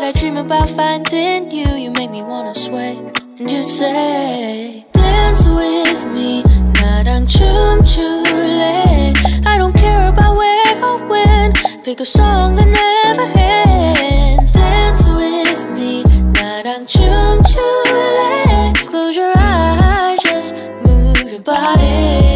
would I dream about finding you? You make me wanna sway. And you'd say, dance with me, 나랑 춤출래. I don't care about where or when. Pick a song that never ends. Dance with me, 나랑 춤출래. Close your eyes, just move your body.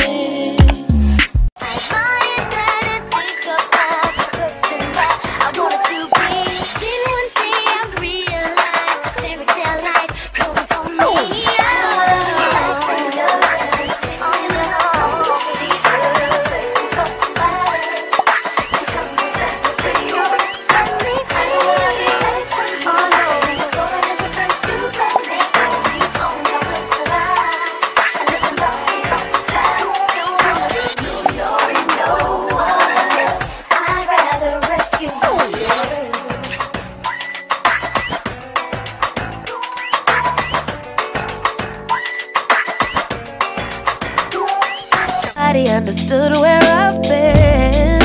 Understood where I've been.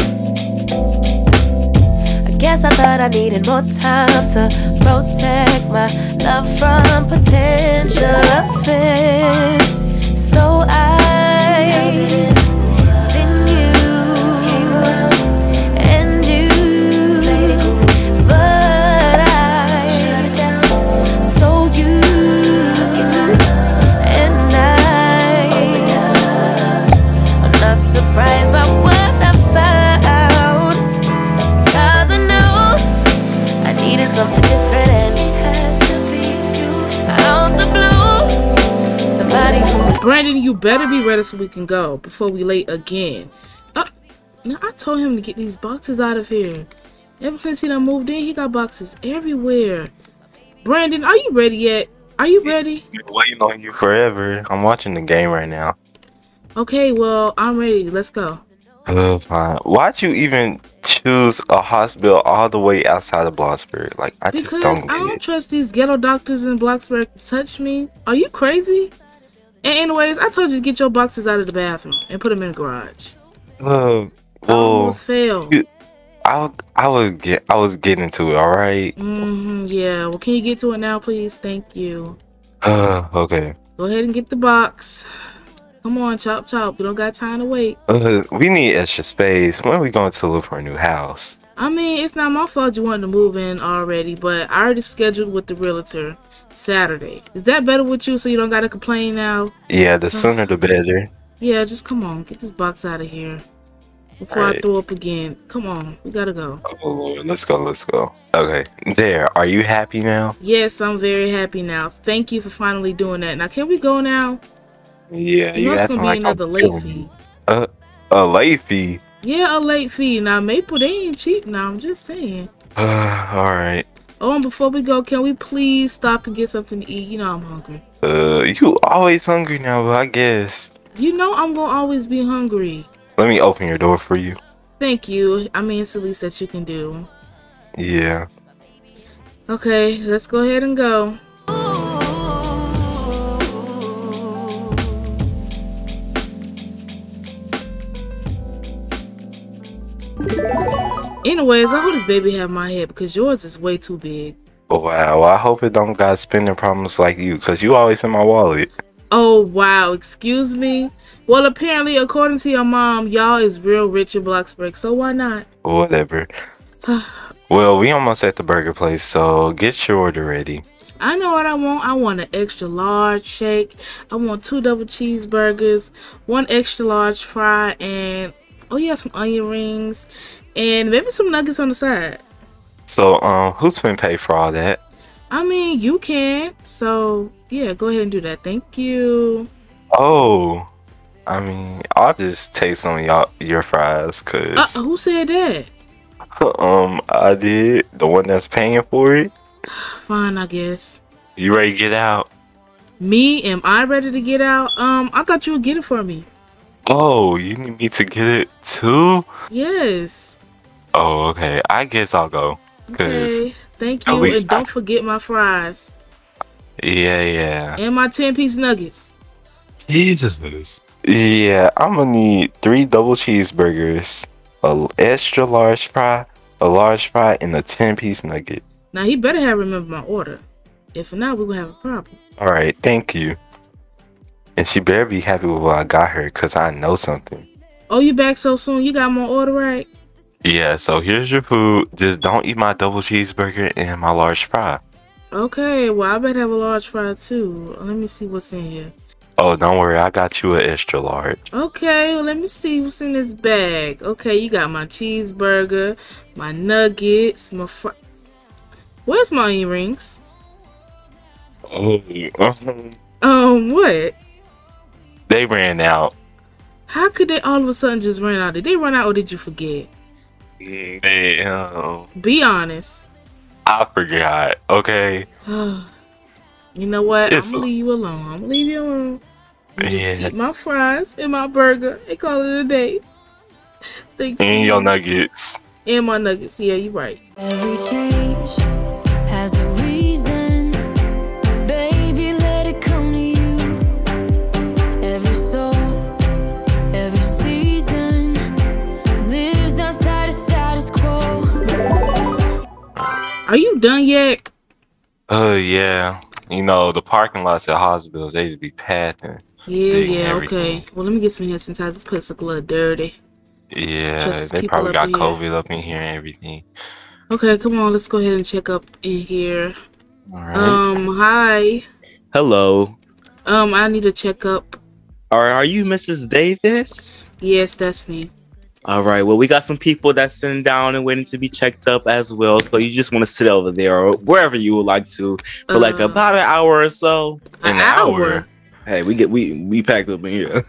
I guess I thought I needed more time to protect my love from potential offense. So I something different, and it had to be you. Out the blue, somebody. Brandon, you better be ready so we can go before we late again. Now I told him to get these boxes out of here. Ever since he done moved in, he got boxes everywhere. Brandon, are you ready yet? Are you ready? Been waiting on you forever. I'm watching the game right now. Okay, well I'm ready. Let's go. Why'd you even choose a hospital all the way outside of Bloxburg? Like, I just don't get it. Because I don't trust these ghetto doctors in Bloxburg to touch me. Are you crazy? And anyways, I told you to get your boxes out of the bathroom and put them in the garage. Well, I almost failed. I was getting to it, all right? Yeah, well, can you get to it now, please? Thank you. Okay. Go ahead and get the box. Come on, chop chop. We don't got time to wait. We need extra space. When are we going to look for a new house? I mean, it's not my fault you wanted to move in already, but I already scheduled with the realtor Saturday. Is that better with you so you don't got to complain now? Yeah, the sooner the better. Yeah, just come on. Get this box out of here before I throw up again. Come on. We got to go. Oh, Lord. Let's go. Let's go. Okay. There. Are you happy now? Yes, I'm very happy now. Thank you for finally doing that. Now, can we go now? Yeah, you that's gonna be another late fee. A late fee? Yeah, a late fee. Now, Maple, they ain't cheap now. I'm just saying. Alright. Oh, and before we go, can we please stop and get something to eat? You know I'm hungry. You always hungry now, but I guess. You know I'm gonna always be hungry. Let me open your door for you. Thank you. I mean, it's the least that you can do. Yeah. Okay, let's go ahead and go. Anyways, I hope this baby have my head because yours is way too big. Wow, I hope it don't got spending problems like you because you always in my wallet. Oh, wow, excuse me? Well, apparently, according to your mom, y'all is real rich in Bloxburg, so why not? Whatever. Well, we almost at the burger place, so get your order ready. I know what I want. I want an extra large shake. I want 2 double cheeseburgers, 1 extra large fry, and... oh yeah, some onion rings and maybe some nuggets on the side. So who's been paid for all that? I mean, you can, so yeah, go ahead and do that. Thank you. Oh, I mean, I'll just taste some of your fries because who said that? I did. The one that's paying for it. Fine, I guess. You ready to get out? Me? Am I ready to get out? I thought you would get it for me. Oh, you need me to get it too? Yes. Oh, okay. I guess I'll go. Okay. Thank you. And don't forget my fries. Yeah, yeah. And my 10-piece nuggets. Jesus. Yeah, I'm going to need 3 double cheeseburgers, an extra large fry, a large fry, and a 10-piece nugget. Now, he better have remembered my order. If not, we're going to have a problem. All right. Thank you. And she better be happy with what I got her, because I know something. Oh, you back so soon? You got my order right? Yeah, so here's your food. Just don't eat my double cheeseburger and my large fry. Okay, well, I better have a large fry, too. Let me see what's in here. Oh, don't worry. I got you an extra large. Okay, well, let me see what's in this bag. Okay, you got my cheeseburger, my nuggets, my fry. Where's my onion rings? Oh, what? They ran out. How could they all of a sudden just run out? Did they run out or did you forget? Damn. Be honest. I forgot, okay? You know what? I'm gonna leave you alone. I'm gonna leave you alone. You just eat my fries and my burger and call it a day. Thanks. And your nuggets. And my nuggets. Yeah, you're right. Every change has a reason. Baby, let it come to you. Every soul, every season lives outside of status quo. Are you done yet? Yeah. You know, the parking lots at hospitals, they used to be pathing. Yeah, okay. Well, let me get some here since this place looks a little dirty. Yeah, they probably got COVID up in here and everything. Okay, come on, let's go ahead and check up in here. All right. Hi. Hello. I need a checkup. Are you Mrs. Davis? Yes, that's me. All right, well, we got some people that's sitting down and waiting to be checked up as well. So you just want to sit over there or wherever you would like to for like about an hour or so. An hour? Hey, we packed up in here.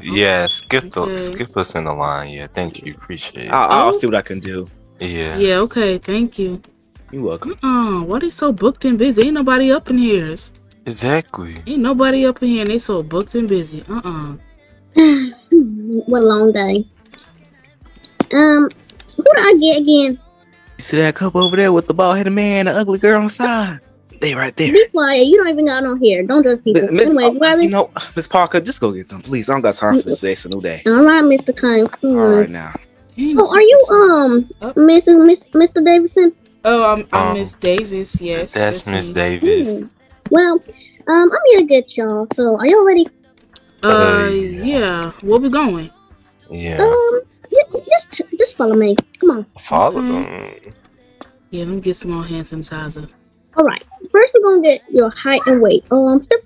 Yeah, skip us in the line. Yeah, thank you. Appreciate it. I'll see what I can do. Yeah. Yeah, okay, thank you. You're welcome. Why they so booked and busy? Ain't nobody up in here. Exactly. Ain't nobody up in here and they so booked and busy. What a long day. Who do I get again? You see that couple over there with the bald-headed man and the ugly girl on the side? They right there. Be quiet. You don't even got on here. Don't judge people. Anyway, you know, Miss Parker, just go get them, please. I don't got time for today. It's a new day. All right, Mr. Kane. All right now. Oh, are you Mr. Davidson? Oh, I'm Miss Davis. Yes, that's Miss Davis. Well, I'm here to get y'all. So, are y'all ready? Yeah. Where we going? Yeah. Just follow me. Come on. Follow them. Yeah, let me get some more hand sanitizer. All right. First, we're gonna get your height and weight. Step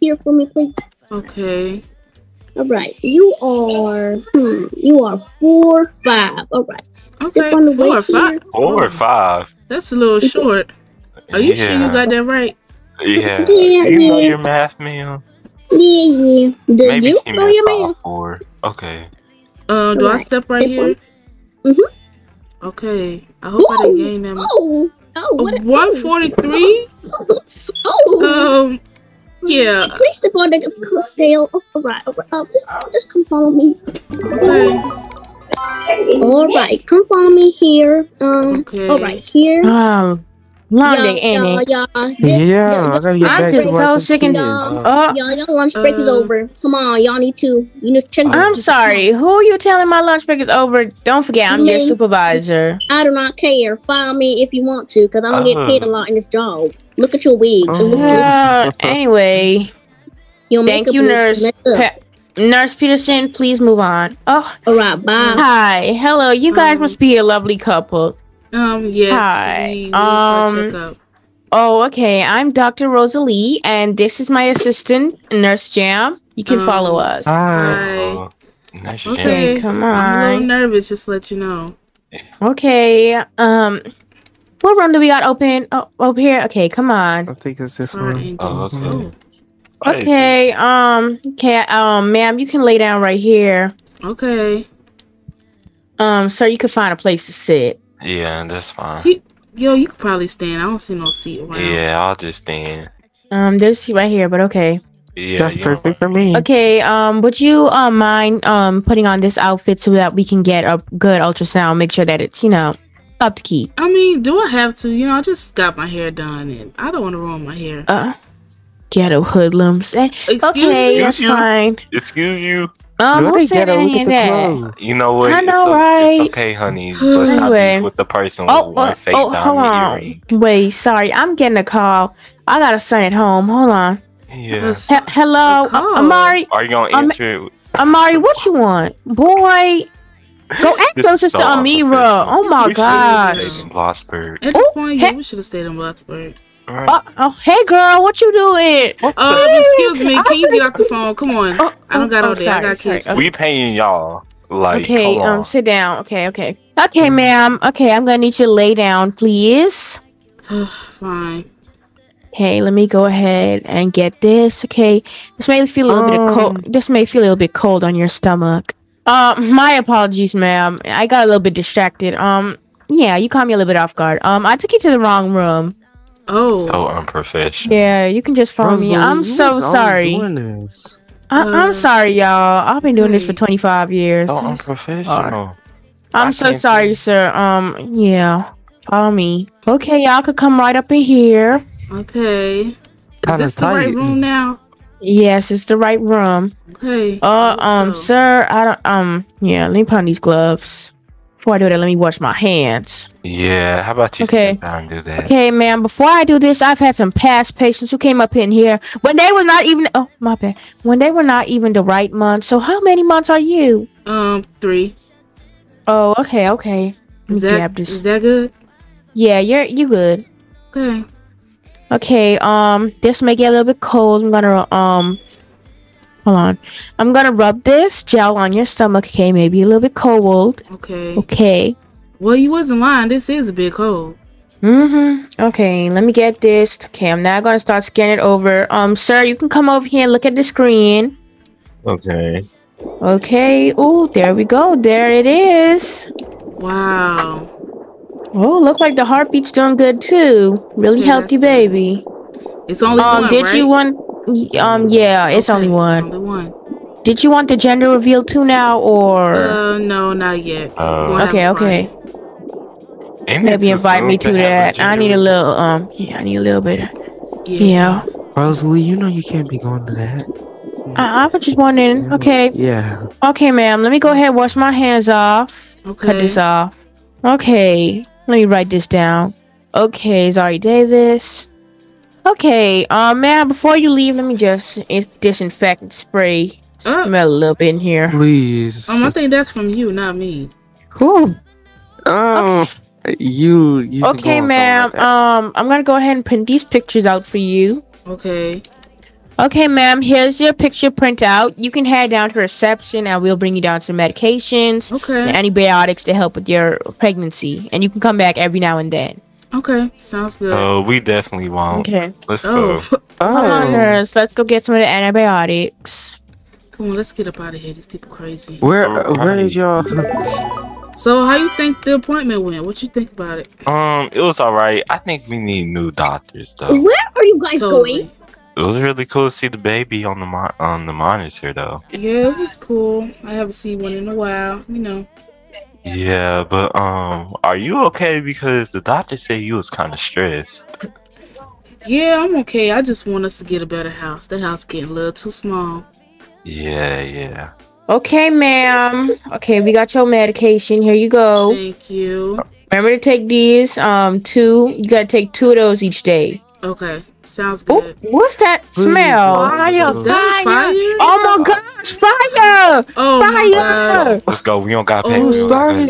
here for me, please. Okay. All right. You are. You are 4'5". All right. Okay. 4'5". 4'5". That's a little short. Are you sure you got that right? Yeah. You know your math, ma'am. Yeah. Maybe you know your math? Okay. Do I step right here? Mm-hmm. Okay. I hope I didn't gain that much. 143. Yeah. Please step on the scale. Alright. Just come follow me. Okay. Alright. Come follow me here. Okay. Alright. Here. London, ain't it? I'm just cold, sick, and dumb. Y'all lunch break is over. Come on, y'all need to, check. I'm sorry. Who are you telling my lunch break is over? Don't forget, I'm your supervisor. I do not care. Fire me if you want to, because I'm going to get paid a lot in this job. Look at your wig. Anyway. Thank you, Nurse Peterson. Please move on. All right, bye. Hi. Hello. You guys must be a lovely couple. Yes. Hi. Okay. I'm Dr. Rosalie, and this is my assistant, Nurse Jam. You can follow us. Hi. Nice Jam. Come on. I'm a little nervous, just to let you know. Okay. What room do we got open? Oh, over here? Okay, come on. I think it's this one. Okay. Okay, ma'am, you can lay down right here. Okay. Sir, you can find a place to sit. Yeah, that's fine. Yo, you could probably stand. I don't see no seat around. Yeah, I'll just stand. There's a seat right here, but okay. Yeah, that's perfect for me. Okay, would you mind putting on this outfit so that we can get a good ultrasound, make sure that it's, up to keep? I mean, do I have to? I just got my hair done, and I don't want to ruin my hair. Ghetto hoodlums. Excuse you? That's fine. Excuse you? Who said any of that? You know what? I know, right? It's okay, honey. Let's not be with the person with one fake diamond earring. Wait, sorry. I'm getting a call. I got a son at home. Hold on. Yes. Hello, Amari. Are you gonna answer it? Amari, what you want, boy? Go ask your sister Amira. Oh my gosh. Bloxburg. At this point, yeah, we should have stayed in Bloxburg. Right. Hey girl, what you doing? Excuse me, can you get off the phone? Come on, I don't got all day. I got kids. Okay. We paying y'all. Like, okay, sit down. Okay, ma'am. Okay, I'm gonna need you to lay down, please. Fine. Hey, let me go ahead and get this. Okay, this may feel a little bit cold. This may feel a little bit cold on your stomach. My apologies, ma'am. I got a little bit distracted. Yeah, you caught me a little bit off guard. I took you to the wrong room. Oh, so unprofessional. Yeah, you can just follow me. I'm so sorry. I'm sorry, y'all. I've been doing this for 25 years. So unprofessional. I'm so sorry, sir. Yeah, follow me. Okay, y'all could come right up in here. Okay. Is this the right room now? Yes, it's the right room. Okay. Sir, I don't. Yeah. Let me put on these gloves. Before I do that, let me wash my hands. Yeah, how about you sit down and do that? Okay, ma'am, before I do this, I've had some past patients who came up in here when they were not even when they were not even the right month. So how many months are you? 3. Oh, okay. Is that good? Yeah, you good. Okay. Okay, this may get a little bit cold. I'm gonna hold on. I'm gonna rub this gel on your stomach. Okay, maybe a little bit cold. Okay. Well, you wasn't lying. This is a bit cold. Okay, let me get this. Okay, I'm now gonna start scanning it over. Sir, you can come over here and look at the screen. Okay. Oh, there we go. There it is. Wow. Oh, look like the heartbeat's doing good too. Really healthy baby. It's only one, did you want? Yeah, it's only one. Did you want the gender reveal too now, or no, not yet? Okay. Maybe invite me to that. I need a little yeah, I need a little bit. Yeah. Rosalie, you know you can't be going to that. I was just wondering. Okay. Yeah. Okay, ma'am. Let me go ahead and wash my hands off. Cut this off. Okay. Let me write this down. Okay, Zari Davis. Okay, ma'am, before you leave, let me just disinfectant spray. Smell a little bit in here. Please. I think that's from you, not me. Who? You okay, ma'am. I'm gonna go ahead and print these pictures out for you. Okay, ma'am, here's your picture printout. You can head down to reception and we'll bring you down some medications and antibiotics to help with your pregnancy. And you can come back every now and then. Okay, sounds good. Oh, we definitely won't. Okay, let's go. Come on, nurse. Let's go get some of the antibiotics. Come on, let's get up out of here. These people crazy. Where is y'all? So, how you think the appointment went? What you think about it? It was all right. I think we need new doctors, though. Where are you guys going? It was really cool to see the baby on the monitor, though. Yeah, it was cool. I haven't seen one in a while, you know. Yeah, but are you okay? Because the doctor said you was kind of stressed. Yeah, I'm okay. I just want us to get a better house. The house getting a little too small. Yeah. Okay, ma'am. Okay, we got your medication. Here you go. Thank you. Remember to take these. 2. You gotta take 2 of those each day. Okay. Sounds good. Ooh, what's that smell? Fire! Oh my gosh, fire! Fire! Let's go. We don't got paid. Fire!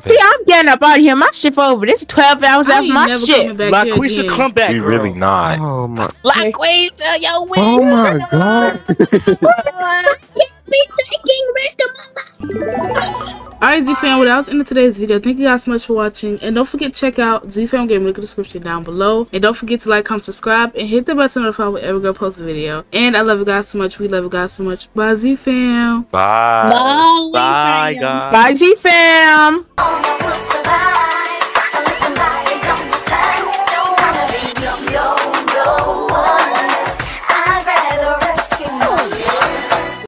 See, I'm getting up out of here. My shift over. This is 12 hours after my shift. Laquisha, come back. We really not. Oh my. Laquisha, yo, win. Oh my god. I can't be taking rest of my life. Alright, Z fam, what else in today's video. Thank you guys so much for watching, and don't forget to check out Z fam Gaming. Look in the description down below, and don't forget to like, comment, subscribe, and hit the bell to notify whenever I post a video. And I love you guys so much. We love you guys so much. Bye, Z fam. Bye. Bye, guys. Bye, Z fam.